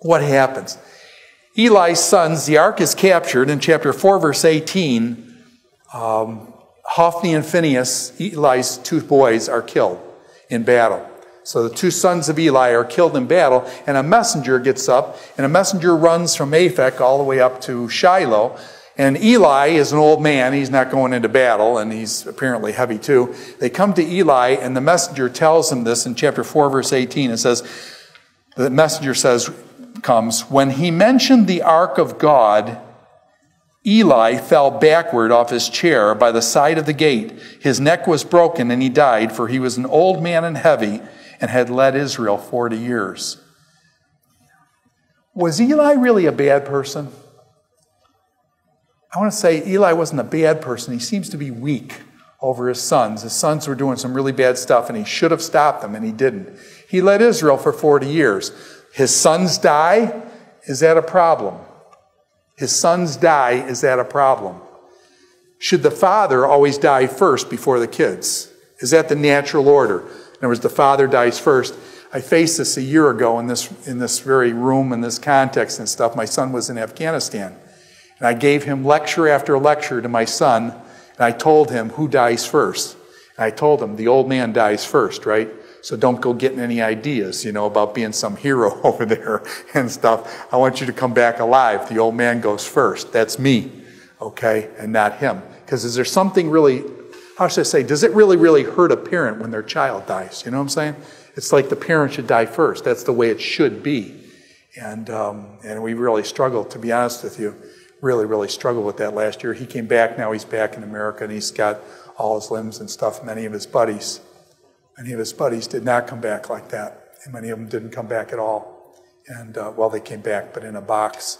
What happens? Eli's sons, the ark is captured in chapter 4, verse 18. Hophni and Phinehas, Eli's two boys, are killed in battle. So the two sons of Eli are killed in battle, and a messenger gets up, and a messenger runs from Aphek all the way up to Shiloh. And Eli is an old man. He's not going into battle, and he's apparently heavy too. They come to Eli, and the messenger tells him this in chapter 4, verse 18. It says, the messenger says, when he mentioned the ark of God, Eli fell backward off his chair by the side of the gate. His neck was broken, and he died, for he was an old man and heavy, and had led Israel 40 years. Was Eli really a bad person? I want to say Eli wasn't a bad person. He seems to be weak over his sons. His sons were doing some really bad stuff, and he should have stopped them, and he didn't. He led Israel for 40 years. His sons die. Is that a problem? His sons die. Is that a problem? Should the father always die first before the kids? Is that the natural order? In other words, the father dies first. I faced this a year ago in this very room, in this context and stuff. My son was in Afghanistan. And I gave him lecture after lecture to my son, and I told him who dies first. And I told him the old man dies first, right? So don't go getting any ideas, you know, about being some hero over there and stuff. I want you to come back alive. The old man goes first. That's me, okay, and not him. Because is there something really, how should I say, does it really, really hurt a parent when their child dies? You know what I'm saying? It's like the parent should die first. That's the way it should be. And we really struggled, to be honest with you. Really, really struggled with that last year. He came back, now he's back in America, and he's got all his limbs and stuff. Many of his buddies did not come back like that, and many of them didn't come back at all. And, well, they came back, but in a box,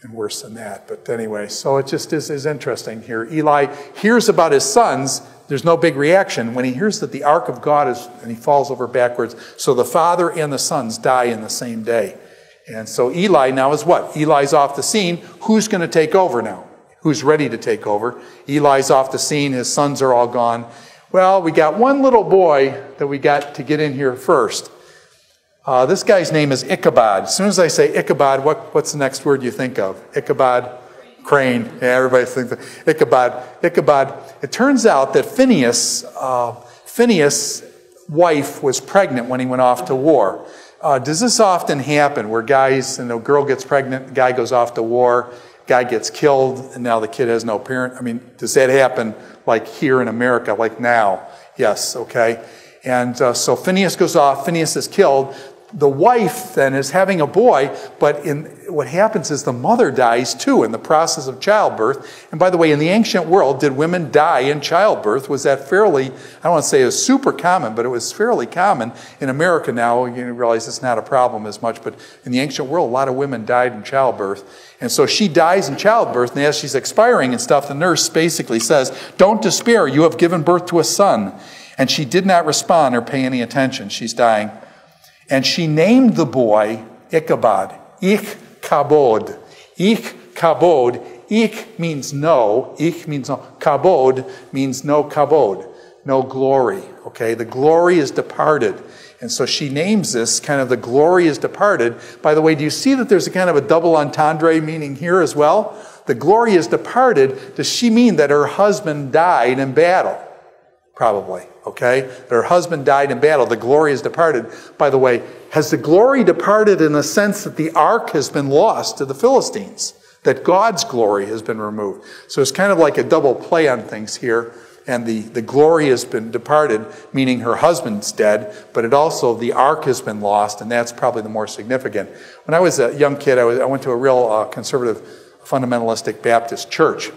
and worse than that. But anyway, so it just is interesting here. Eli hears about his sons. There's no big reaction. When he hears that the ark of God is, and he falls over backwards, so the father and the sons die in the same day. And so Eli now is what? Eli's off the scene. Who's going to take over now? Who's ready to take over? Eli's off the scene. His sons are all gone. Well, we got one little boy that we got to get in here first. This guy's name is Ichabod. As soon as I say Ichabod, what's the next word you think of? Ichabod? Crane. Yeah, everybody thinks of Ichabod. Ichabod. It turns out that Phinehas' wife was pregnant when he went off to war. Does this often happen where guys, and a girl gets pregnant, guy goes off to war, guy gets killed, and now the kid has no parent? I mean, does that happen like here in America, like now? Yes, okay. And so Phinehas goes off, Phinehas is killed. The wife then is having a boy, but what happens is the mother dies too in the process of childbirth. And by the way, in the ancient world, did women die in childbirth? Was that fairly, I don't want to say it was super common, but it was fairly common. In America now, you realize it's not a problem as much, but in the ancient world, a lot of women died in childbirth. And so she dies in childbirth, and as she's expiring and stuff, the nurse basically says, "Don't despair, you have given birth to a son." And she did not respond or pay any attention. She's dying. And she named the boy Ichabod. Ichabod. Ichabod. Ich means no. Ich means no. Kabod means no kabod. No glory. Okay? The glory is departed. And so she names this kind of the glory is departed. By the way, do you see that there's a kind of a double entendre meaning here as well? The glory is departed. Does she mean that her husband died in battle? Probably, okay? Her husband died in battle. The glory is departed. By the way, has the glory departed in the sense that the ark has been lost to the Philistines, that God's glory has been removed? So it's kind of like a double play on things here, and the glory has been departed, meaning her husband's dead, but it also, the ark has been lost, and that's probably the more significant. When I was a young kid, I went to a real conservative, fundamentalistic Baptist church.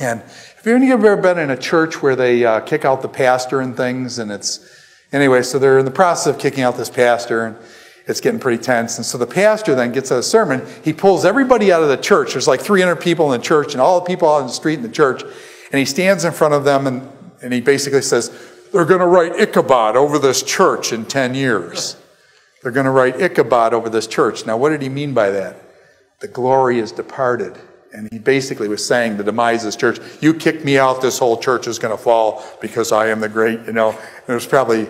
And if any of you have ever been in a church where they kick out the pastor and things, and anyway, so they're in the process of kicking out this pastor, and it's getting pretty tense. And so the pastor then gets out a sermon. He pulls everybody out of the church. There's like 300 people in the church, and all the people out on the street in the church. And he stands in front of them, and he basically says, they're going to write Ichabod over this church in 10 years. They're going to write Ichabod over this church. Now, what did he mean by that? The glory is departed. And he basically was saying the demise of this church. You kicked me out, this whole church is going to fall because I am the great, you know. And it was probably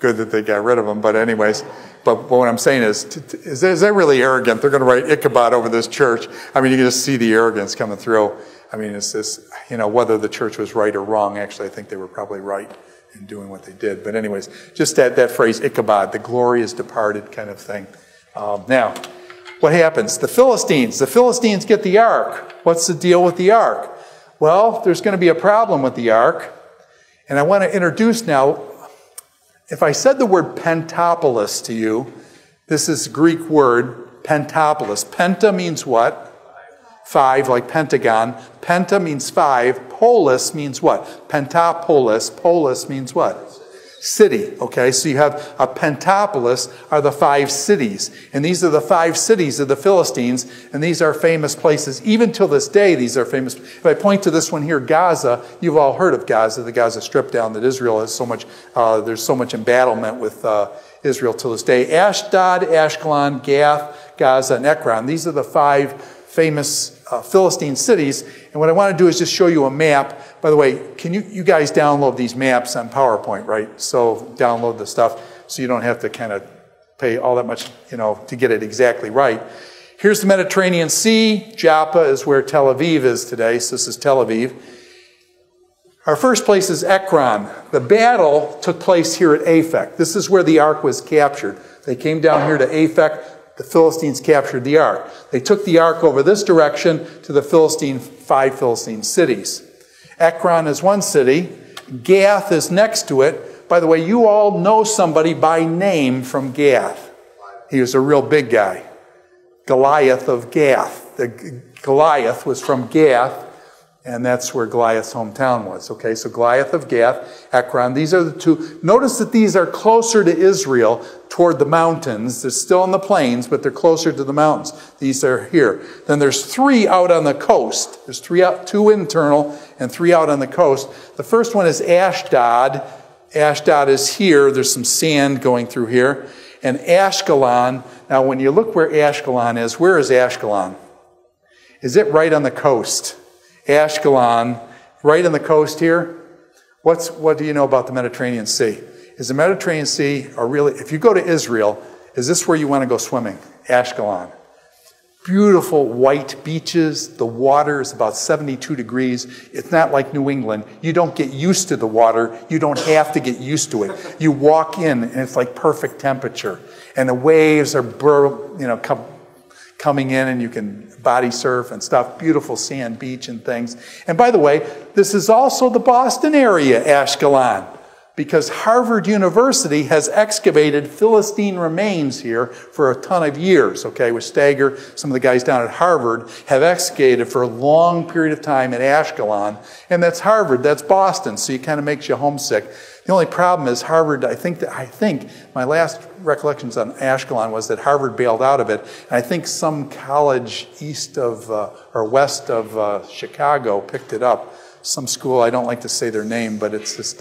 good that they got rid of him, but anyways. But what I'm saying is they're really arrogant. They're going to write Ichabod over this church. I mean, you can just see the arrogance coming through. I mean, it's this, you know, whether the church was right or wrong. Actually, I think they were probably right in doing what they did. But anyways, just that phrase, Ichabod, the glory is departed kind of thing. Now, what happens? The Philistines get the ark. What's the deal with the ark? Well, there's going to be a problem with the ark. And I want to introduce now, if I said the word pentapolis to you, this is Greek word, pentapolis. Penta means what? Five, like pentagon. Penta means five. Polis means what? Pentapolis. Polis means what? City. Okay, so you have a pentapolis are the five cities. And these are the five cities of the Philistines. And these are famous places. Even till this day, these are famous. If I point to this one here, Gaza, you've all heard of Gaza, the Gaza Strip down that Israel has so much, there's so much embattlement with Israel till this day. Ashdod, Ashkelon, Gath, Gaza, and Ekron. These are the five famous Philistine cities. And what I want to do is just show you a map. By the way, can you guys download these maps on PowerPoint, right? So download the stuff so you don't have to kind of pay all that much, you know, to get it exactly right. Here's the Mediterranean Sea. Joppa is where Tel Aviv is today. So this is Tel Aviv. Our first place is Ekron. The battle took place here at Aphek. This is where the ark was captured. They came down here to Aphek. The Philistines captured the ark. They took the ark over this direction to the five Philistine cities. Ekron is one city. Gath is next to it. By the way, you all know somebody by name from Gath. He was a real big guy. Goliath of Gath. Goliath was from Gath, and that's where Goliath's hometown was. Okay, so Goliath of Gath, Ekron, these are the two. Notice that these are closer to Israel toward the mountains. They're still in the plains, but they're closer to the mountains. These are here. Then there's three out on the coast. There's three out, two internal and three out on the coast. The first one is Ashdod. Ashdod is here. There's some sand going through here. And Ashkelon. Now, when you look where is Ashkelon? Is it right on the coast? Ashkelon, right on the coast here. What do you know about the Mediterranean Sea? Is the Mediterranean Sea a really, if you go to Israel, is this where you want to go swimming? Ashkelon. Beautiful white beaches. The water is about 72 degrees. It's not like New England. You don't get used to the water. You don't have to get used to it. You walk in and it's like perfect temperature. And the waves are, you know, coming in and you can body surf and stuff, beautiful sand beach and things. And by the way, this is also the Boston area, Ashkelon, because Harvard University has excavated Philistine remains here for a ton of years, okay, with Stagger. Some of the guys down at Harvard have excavated for a long period of time at Ashkelon, and that's Harvard, that's Boston, so it kind of makes you homesick. The only problem is Harvard, I think my last recollections on Ashkelon was that Harvard bailed out of it. And I think some college east of or west of Chicago picked it up. Some school, I don't like to say their name, but it's just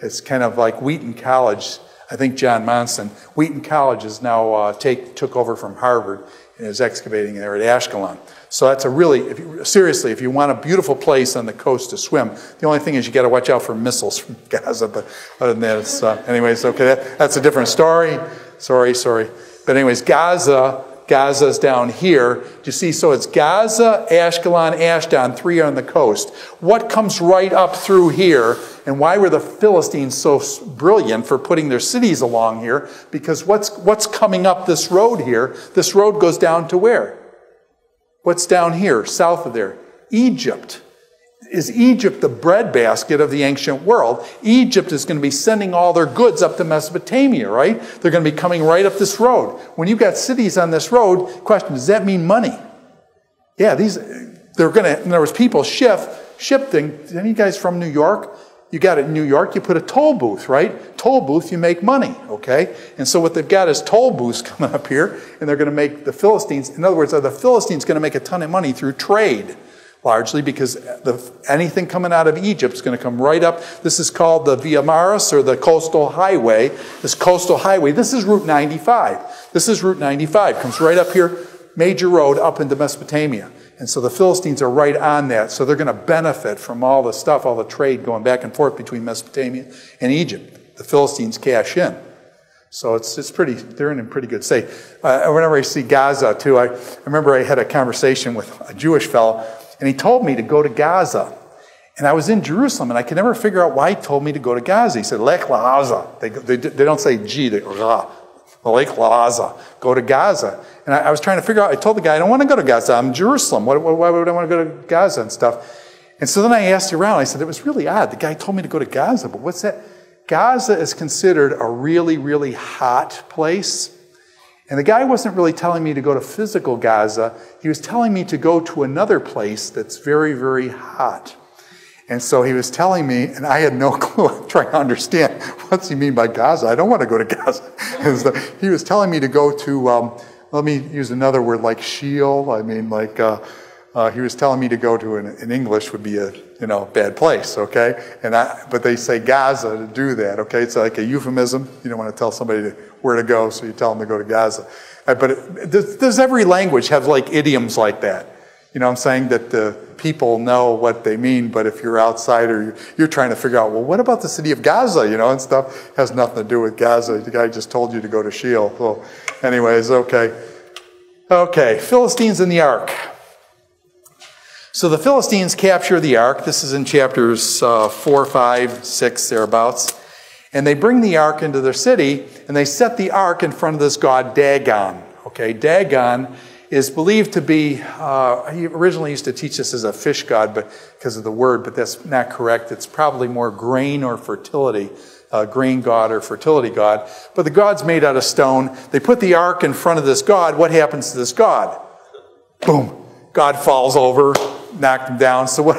it's kind of like Wheaton College. I think John Monson. Wheaton College is now took over from Harvard and is excavating there at Ashkelon. So that's a really, seriously, if you want a beautiful place on the coast to swim, the only thing is you got to watch out for missiles from Gaza. But other than that, it's, anyways, okay, that's a different story. Sorry. But anyways, Gaza's down here. You see, so it's Gaza, Ashkelon, Ashdod, three on the coast. What comes right up through here, and why were the Philistines so brilliant for putting their cities along here? Because what's coming up this road here? This road goes down to where? What's down here, south of there? Egypt. Is Egypt the breadbasket of the ancient world? Egypt is going to be sending all their goods up to Mesopotamia, right? They're going to be coming right up this road. When you've got cities on this road, question, does that mean money? Yeah, they're going to, in other words, people ship things. Any guys from New York? You got it in New York, you put a toll booth, right? Toll booth, you make money, okay? And so what they've got is toll booths coming up here, and they're going to make the Philistines, in other words, are the Philistines going to make a ton of money through trade, largely because anything coming out of Egypt is going to come right up. This is called the Via Maris, or the coastal highway. This coastal highway, this is Route 95. This is Route 95, comes right up here, major road up into Mesopotamia. And so the Philistines are right on that. So they're going to benefit from all the stuff, all the trade going back and forth between Mesopotamia and Egypt. The Philistines cash in. So it's pretty, they're in pretty good state. Whenever I see Gaza too, I remember I had a conversation with a Jewish fellow, and he told me to go to Gaza. And I was in Jerusalem, and I could never figure out why he told me to go to Gaza. He said, Lech La'aza. They don't say G, they Ra. Lech La'aza. Go to Gaza. And I was trying to figure out, I told the guy, I don't want to go to Gaza. I'm in Jerusalem. Why would I want to go to Gaza and stuff? And so then I asked around. I said, it was really odd. The guy told me to go to Gaza, but what's that? Gaza is considered a really, really hot place. And the guy wasn't really telling me to go to physical Gaza. He was telling me to go to another place that's very, very hot. And so he was telling me, and I had no clue. I'm trying to understand, what's he mean by Gaza? I don't want to go to Gaza. So he was telling me to go to, let me use another word, like Sheol. I mean, like... he was telling me to go to, in English would be a, you know, bad place, okay? But they say Gaza to do that, okay? It's like a euphemism. You don't want to tell somebody where to go, so you tell them to go to Gaza. Does every language have like idioms like that? You know what I'm saying? That the people know what they mean, but if you're outside or you're trying to figure out, well, what about the city of Gaza, you know, and stuff? It has nothing to do with Gaza. The guy just told you to go to Sheol. So anyways, okay. Okay, Philistines in the Ark. So the Philistines capture the ark. This is in chapters 4, 5, 6, thereabouts. And they bring the ark into their city, and they set the ark in front of this god Dagon. Okay, Dagon is believed to be, he originally used to teach this as a fish god because of the word, but that's not correct. It's probably more grain or fertility, grain god or fertility god. But the god's made out of stone. They put the ark in front of this god. What happens to this god? Boom. God falls over. Knocked them down. So what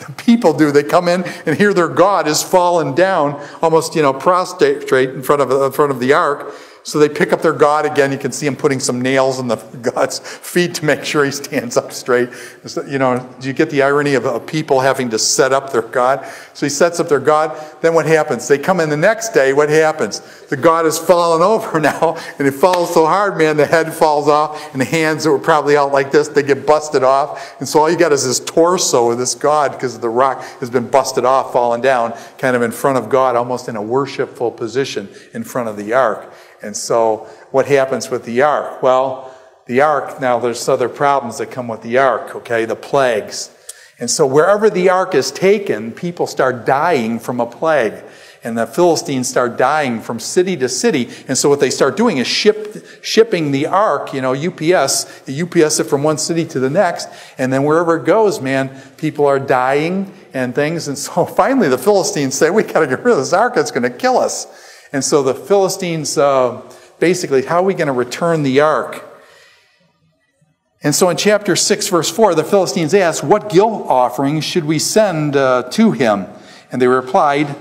the people do, they come in and hear their god is fallen down, almost, you know, prostrate in front of the ark. So they pick up their god again. You can see him putting some nails in the god's feet to make sure he stands up straight. So, you know, do you get the irony of people having to set up their god? So he sets up their god. Then what happens? They come in the next day. What happens? The god has fallen over now, and it falls so hard, man, the head falls off, and the hands that were probably out like this, they get busted off. And so all you got is this torso of this god because the rock has been busted off, fallen down, kind of in front of God, almost in a worshipful position in front of the ark. And so what happens with the ark? Well, the ark, now there's other problems that come with the ark, okay, the plagues. And so wherever the ark is taken, people start dying from a plague. And the Philistines start dying from city to city. And so what they start doing is shipping the ark, you know, UPS it from one city to the next. And then wherever it goes, man, people are dying and things. And so finally the Philistines say, we got to get rid of this ark. It's going to kill us. And so the Philistines, basically, how are we going to return the ark? And so in chapter 6, verse 4, the Philistines asked, what guilt offering should we send to him? And they replied,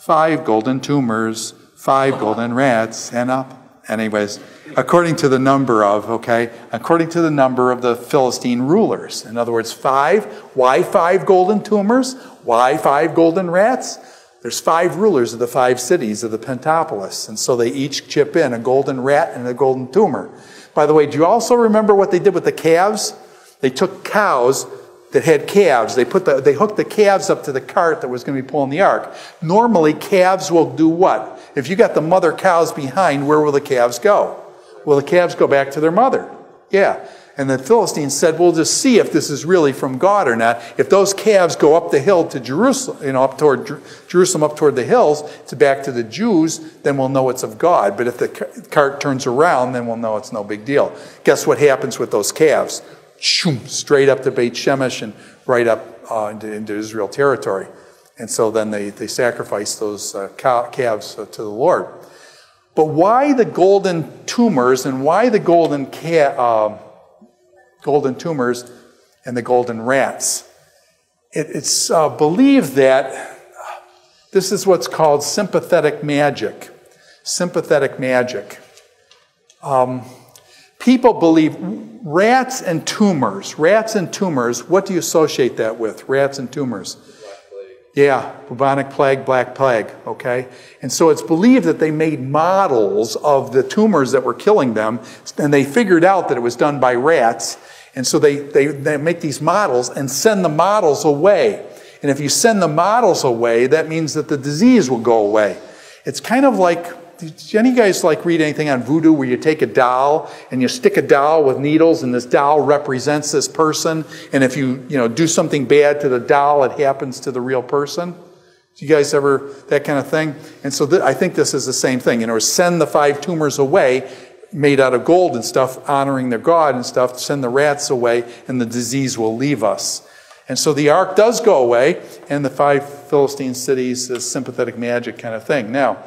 5 golden tumors, 5 golden rats, and up. Anyways, according to the number of the Philistine rulers. In other words, 5. Why 5 golden tumors? Why 5 golden rats? There's 5 rulers of the 5 cities of the pentapolis, and so they each chip in a golden rat and a golden tumor. By the way, do you also remember what they did with the calves? They took cows that had calves. They hooked the calves up to the cart that was going to be pulling the ark. Normally, calves will do what? If you got the mother cows behind, where will the calves go? Will the calves go back to their mother? Yeah. And the Philistines said, we'll just see if this is really from God or not. If those calves go up the hill to Jerusalem, you know, up toward the hills, to back to the Jews, then we'll know it's of God. But if the cart turns around, then we'll know it's no big deal. Guess what happens with those calves? Straight up to Beit Shemesh and right up into Israel territory. And so then they sacrifice those calves to the Lord. But why the golden tumors and why the golden tumors and the golden rats? It's believed that this is what's called sympathetic magic. Sympathetic magic. People believe rats and tumors, what do you associate that with? Rats and tumors. Yeah, bubonic plague, black plague, okay? And so it's believed that they made models of the tumors that were killing them, and they figured out that it was done by rats. And so they make these models and send the models away. And if you send the models away, that means that the disease will go away. It's kind of like do any of you guys like read anything on voodoo where you take a doll and you stick a doll with needles and this doll represents this person, and if you do something bad to the doll, it happens to the real person? Do you guys ever, that kind of thing? And so I think this is the same thing. Or send the 5 tumors away, made out of gold and stuff, honoring their God and stuff, send the rats away and the disease will leave us. And so the ark does go away, and the 5 Philistine cities, this sympathetic magic kind of thing. Now,